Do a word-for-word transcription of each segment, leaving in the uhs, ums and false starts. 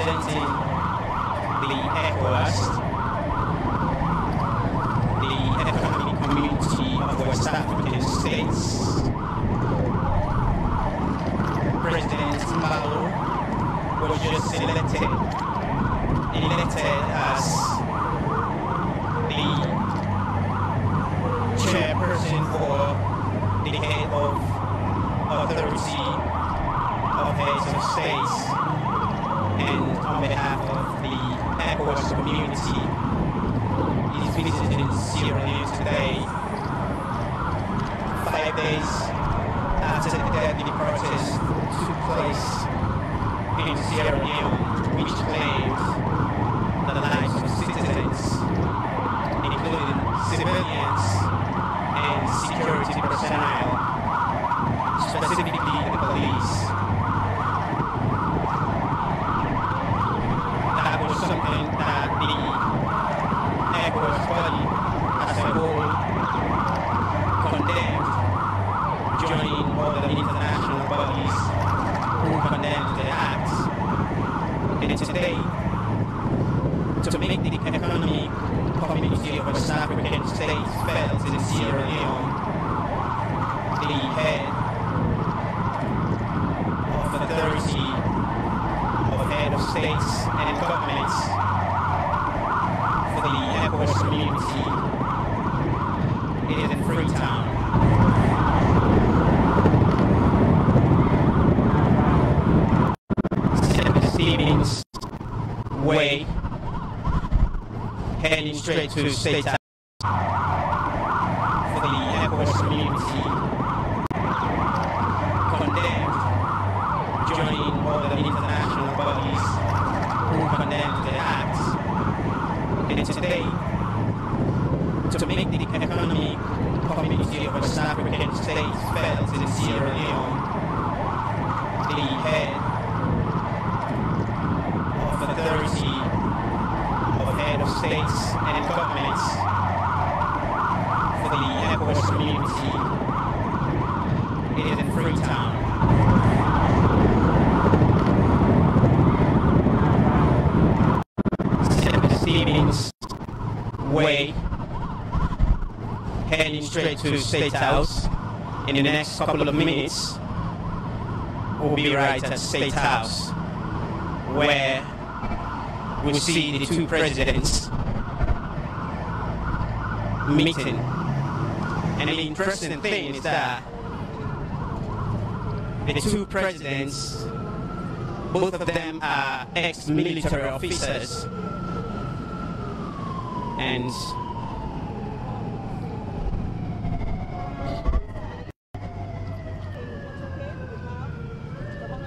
representing the ECOWAS, the Economic Community of West African States, President Embalo was just elected, elected as the chairperson or the head of authority of heads of states, and on behalf of the ECOWAS community is visiting Sierra Leone today, five days after the deadly protest took place in Sierra Leone, which claimed the lives of citizens, including civilians and security personnel, specifically the police. Today, to make the economic community of West African states felt in Sierra Leone, the head of authority of head of states and governments for the ECOWAS community is in Freetown. Way heading straight to state house for the ECOWAS community, condemned, joining all the international bodies who condemned the acts, and today to make the economic community of West African states felt in Sierra Leone, the head authority of head of states and governments for the ECOWAS community is in Freetown. Stevens Way heading straight to State House. In the next couple of minutes we'll be right at State House, where we see the two presidents meeting. And the interesting thing is that the two presidents, both of them are ex-military officers, and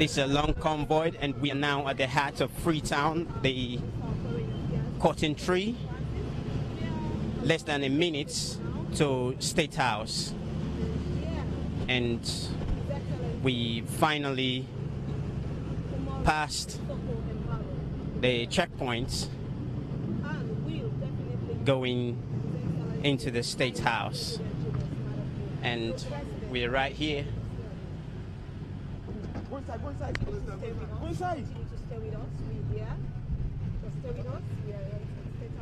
this is a long convoy, and we are now at the heart of Freetown, the cotton tree, less than a minute to State House. And we finally passed the checkpoint going into the State House. And we're right here. One side, one side, one side. One side. You need to stay with us. We here. Just stay with us. We are ready to stay with us.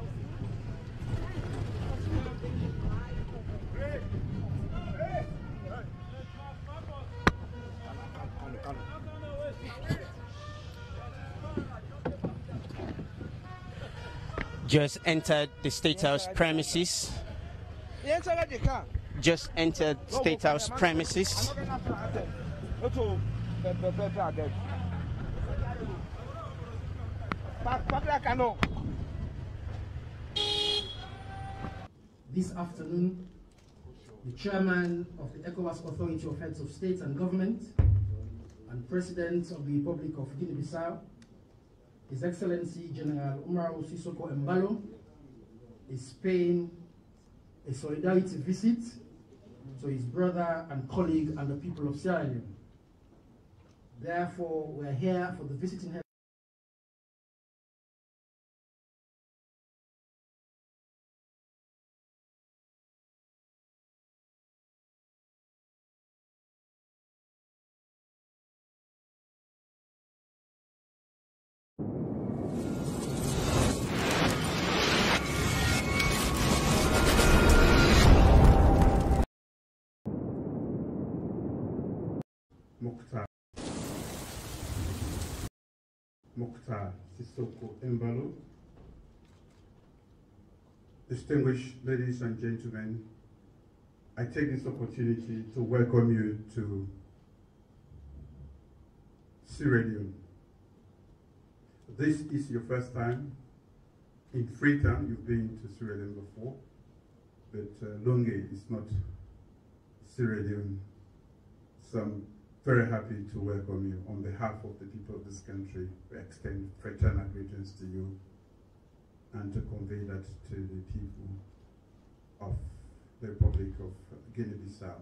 Just entered the State House premises. Just entered State House premises. This afternoon, the chairman of the ECOWAS Authority of Heads of State and Government and President of the Republic of Guinea-Bissau, His Excellency General Umaro Sissoco Embalo, is paying a solidarity visit to his brother and colleague and the people of Sierra Leone. Therefore, we're here for the visiting head. Mokhtar Sissoco Embalo, distinguished ladies and gentlemen, I take this opportunity to welcome you to Sierra Leone. This is your first time in Freetown. You've been to Sierra Leone before, but uh, Lungi is not Sierra Leone. So I'm very happy to welcome you on behalf of the people of this country. We extend fraternal greetings to you and to convey that to the people of the Republic of Guinea-Bissau.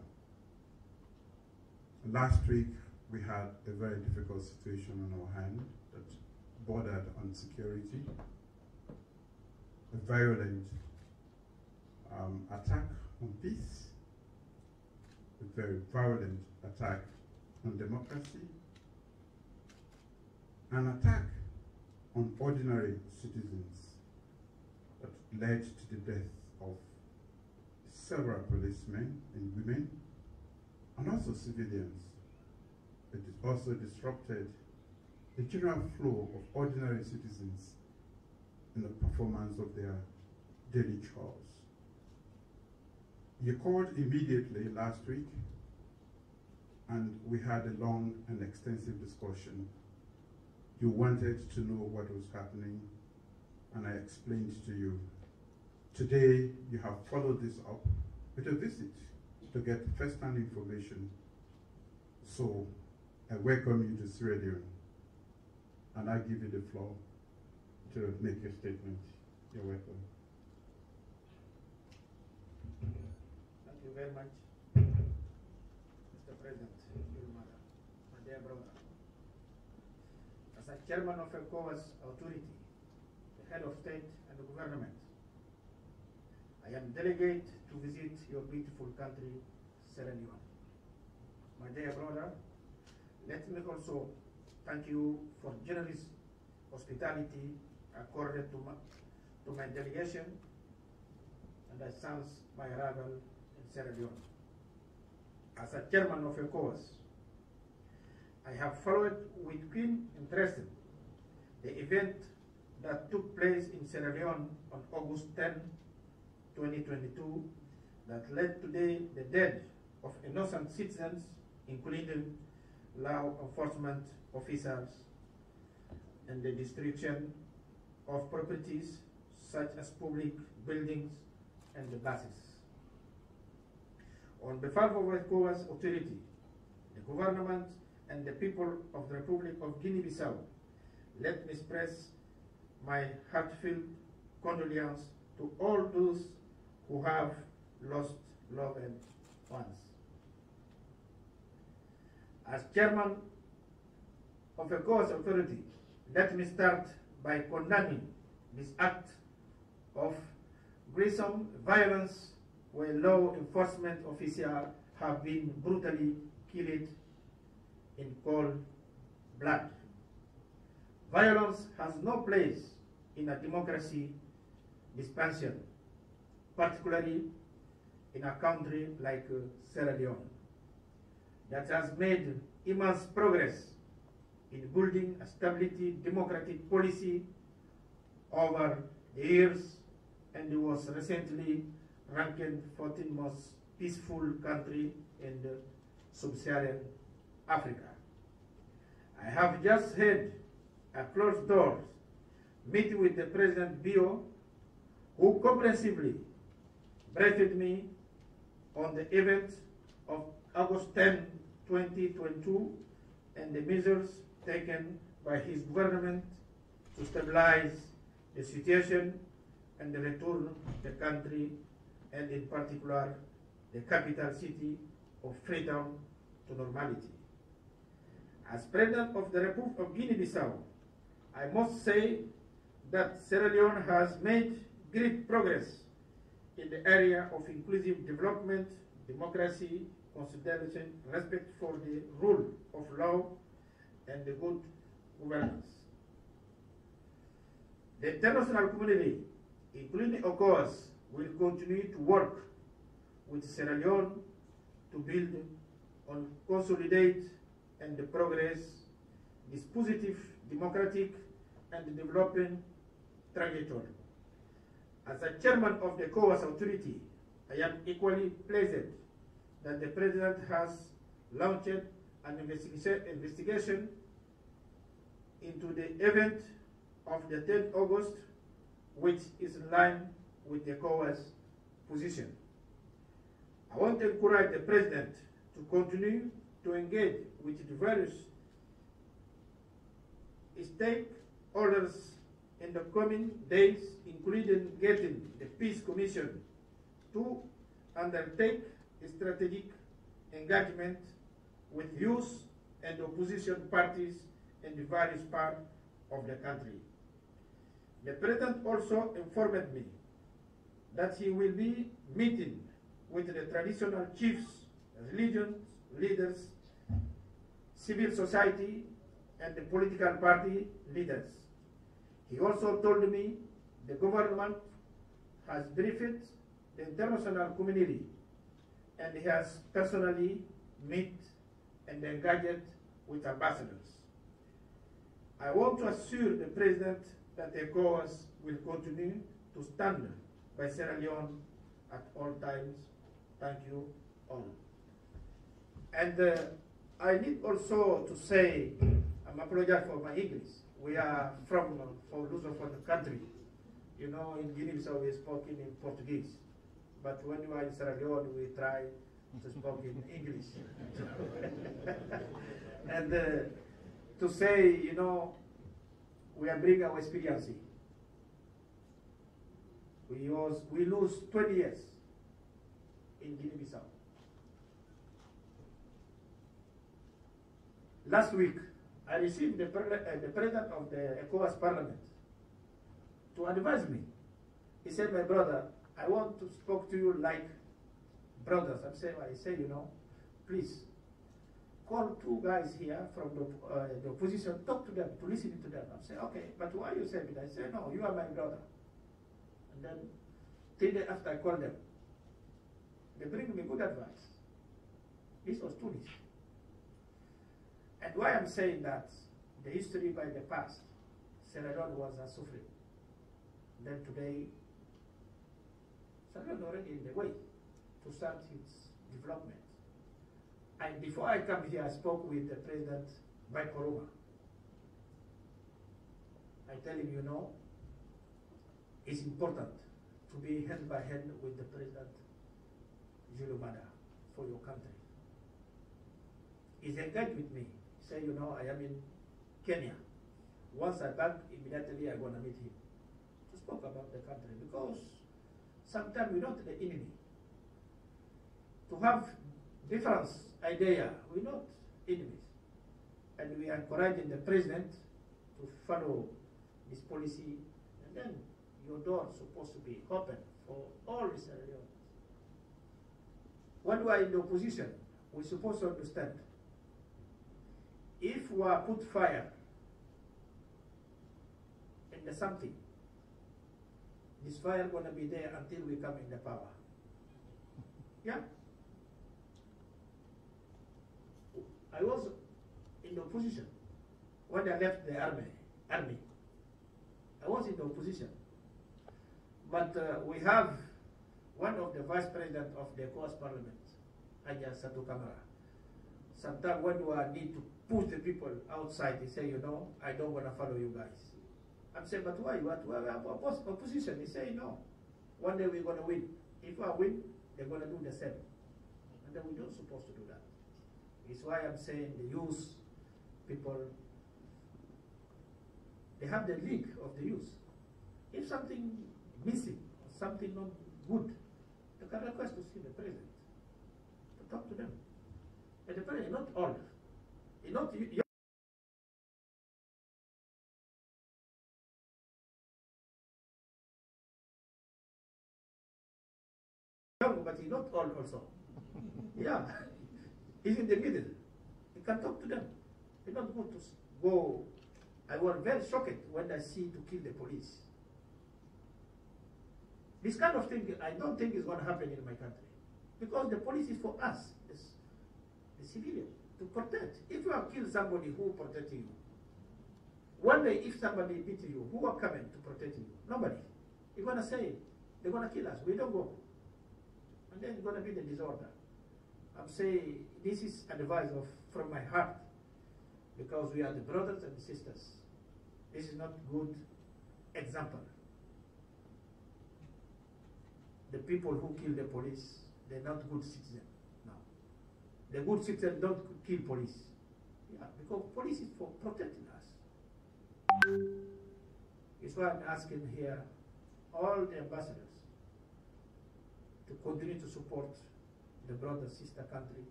Last week, we had a very difficult situation on our hand that bordered on security, a violent um, attack on peace, a very violent attack on democracy, an attack on ordinary citizens that led to the death of several policemen and women, and also civilians. It also disrupted the general flow of ordinary citizens in the performance of their daily chores. You called immediately last week, and we had a long and extensive discussion. You wanted to know what was happening, and I explained to you. Today, you have followed this up with a visit to get first-hand information. So I welcome you to Sierra Leone, and I give you the floor to make your statement. You're welcome. Thank you very much, Mister President, my dear brother. As a chairman of ECOWAS authority, the head of state and the government, I am delegated to visit your beautiful country, Sierra Leone. My dear brother, let me also thank you for generous hospitality accorded to my, to my delegation, and I sense my arrival in Sierra Leone. As a chairman of ECOWAS, I have followed with keen interest the event that took place in Sierra Leone on August tenth, twenty twenty-two, that led today the death of innocent citizens, including law enforcement officers, and the destruction of properties such as public buildings and the buses. On behalf of ECOWAS authority, the government, and the people of the Republic of Guinea-Bissau, let me express my heartfelt condolence to all those who have lost loved ones. As chairman of ECOWAS authority, let me start by condemning this act of gruesome violence where law enforcement officers have been brutally killed in cold blood. Violence has no place in a democracy dispensation, particularly in a country like uh, Sierra Leone, that has made immense progress in building a stability democratic policy over the years, and it was recently ranked fourteenth most peaceful country in the sub-Saharan Africa. I have just heard a closed door meeting with the President Bio, who comprehensively briefed me on the event of August tenth, twenty twenty-two, and the measures taken by his government to stabilize the situation and return the country, and in particular the capital city of Freetown, to normality. As President of the Republic of Guinea-Bissau, I must say that Sierra Leone has made great progress in the area of inclusive development, democracy, consideration, respect for the rule of law, and the good governance. The international community, including ECOWAS, will continue to work with Sierra Leone to build on, consolidate, and the progress its positive, democratic, and developing trajectory. As a chairman of the ECOWAS Authority, I am equally pleased that the President has launched an investigation into the event of the tenth of August, which is in line with the ECOWAS position. I want to encourage the President to continue to engage with the various stakeholders in the coming days, including getting the Peace Commission to undertake strategic engagement with youth and opposition parties in the various parts of the country. The President also informed me that he will be meeting with the traditional chiefs, religion leaders, civil society, and the political party leaders. He also told me the government has briefed the international community and he has personally met and engaged with ambassadors. I want to assure the President that the ECOWAS will continue to stand by Sierra Leone at all times. Thank you all. And uh, I need also to say, I'm apologizing for my English. We are from, from Luzon, from the country. You know, in Guinea-Bissau we spoke in Portuguese. But when you are in Sierra Leone, we try to speak in English. And uh, to say, you know, we are bringing our experience. We, was, we lose twenty years in Guinea-Bissau. Last week, I received the, uh, the President of the ECOWAS Parliament to advise me. He said, my brother, I want to speak to you like brothers. I'm saying, I say, you know, please call two guys here from the, uh, the opposition, talk to them, to listen to them. I'm saying, okay, but why you say it? I say, no, you are my brother. And then three days after I call them, they bring me good advice. This was Tunis. And why I'm saying that, the history by the past, Sierra Leone was a suffering. Then today, Sierra Leone already in the way to start its development. And before I come here, I spoke with the President Bai Koroma. I tell him, you know, it's important to be hand by hand with the President Julius Maada for your country. He's engaged with me. Say, you know, I am in Kenya. Once I back, immediately I'm gonna meet him to speak about the country, because sometimes we're not the enemy. To have different idea, we're not enemies. And we are encouraging the President to follow this policy, and then your door is supposed to be open for all these areas. When we are in the opposition, we're supposed to understand. If we are put fire in something, this fire gonna be there until we come in the power. Yeah. I was in the opposition when I left the army. Army. I was in the opposition, but uh, we have one of the vice president of the ECOWAS Parliament, Aja Kamara. Sometimes when we need to push the people outside, they say, you know, I don't want to follow you guys. I'm saying, but why? What? We have opposition. They say, no. One day we're going to win. If I win, they're going to do the same. And then we don't supposed to do that. It's why I'm saying the youth people, they have the league of the youth. If something missing, something not good, they can request to see the President, to talk to them. And the President, not all, not young, but he's not old also. Yeah, he's in the middle. He can talk to them. He's not good to go. I was very shocked when I see to kill the police. This kind of thing, I don't think is going to happen in my country, because the police is for us, it's the civilian, to protect. If you have killed somebody, who protects you? One day, if somebody beat you, who are coming to protect you? Nobody. You're going to say, they're going to kill us. We don't go. And then it's going to be the disorder. I'm saying this is advice of, from my heart, because we are the brothers and sisters. This is not good example. The people who kill the police, they're not good citizens now. The good citizens don't kill police. Yeah, because police is for protecting us. It's why I'm asking here all the ambassadors to continue to support the brother sister country,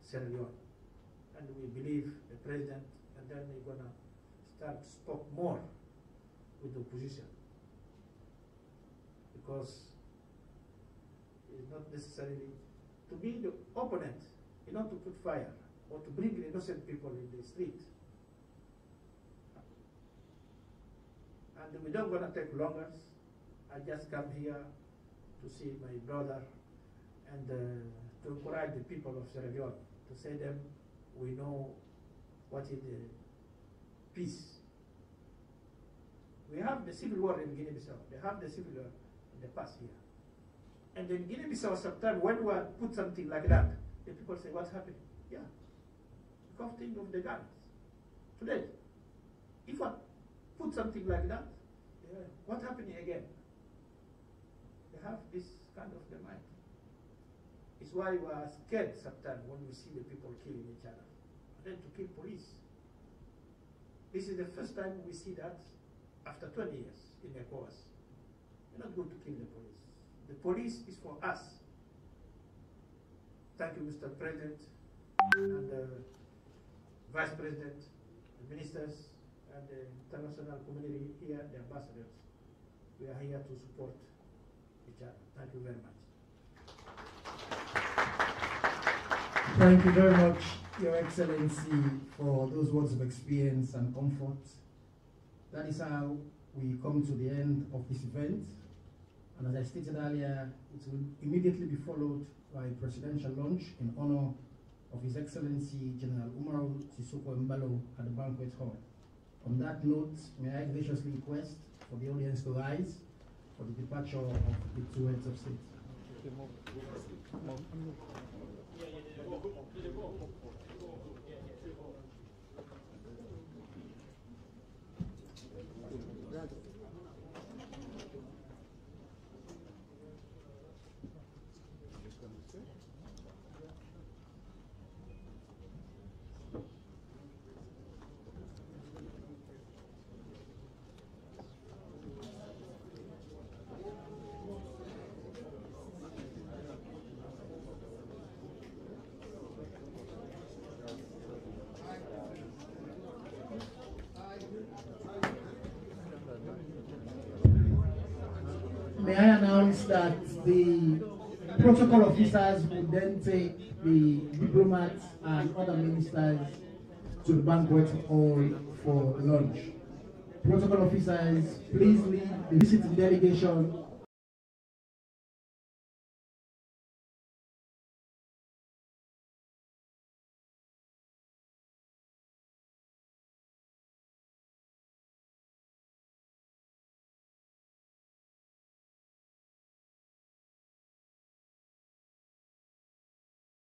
Sierra Leone. And we believe the president, and then we're gonna start to talk more with the opposition. Because it's not necessarily to be the opponent, you know, to put fire or to bring the innocent people in the street. And we don't gonna take longer. I just come here to see my brother and uh, to encourage the people of Sierra Leone, to say them, we know what is the peace. We have the civil war in Guinea-Bissau. They have the civil war in the past year. And in Guinea-Bissau, sometimes when we put something like that, the people say, what's happening? Yeah, because think of the guns. Today, if I put something like that, yeah, what's happening again? They have this kind of the mind. It's why we are scared sometimes when we see the people killing each other, and then to kill police. This is the first time we see that after twenty years in ECOWAS. We're not going to kill the police. The police is for us. Thank you, Mister President, and the Vice President, the ministers, and the international community here, the ambassadors. We are here to support each other. Thank you very much. Thank you very much, Your Excellency, for those words of experience and comfort. That is how we come to the end of this event. And as I stated earlier, it will immediately be followed by a presidential lunch in honor of His Excellency General Umaro Sissoco Embalo at the banquet hall. On that note, may I graciously request for the audience to rise for the departure of the two heads of state. May I announce that the protocol officers will then take the diplomats and other ministers to the banquet hall for lunch. Protocol officers, please lead the visiting delegation